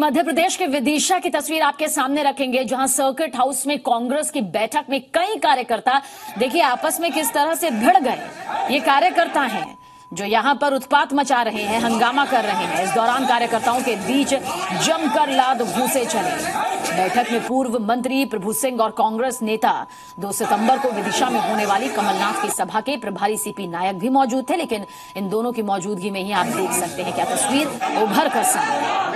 मध्य प्रदेश के विदिशा की तस्वीर आपके सामने रखेंगे, जहां सर्किट हाउस में कांग्रेस की बैठक में कई कार्यकर्ता देखिए आपस में किस तरह से भिड़ गए। ये कार्यकर्ता हैं जो यहां पर उत्पात मचा रहे हैं, हंगामा कर रहे हैं। इस दौरान कार्यकर्ताओं के बीच जमकर लात घूंसे चले। बैठक में पूर्व मंत्री प्रभु सिंह और कांग्रेस नेता 2 सितंबर को विदिशा में होने वाली कमलनाथ की सभा के प्रभारी सीपी नायक भी मौजूद थे, लेकिन इन दोनों की मौजूदगी में ही आप देख सकते हैं क्या तस्वीर उभर कर सामने।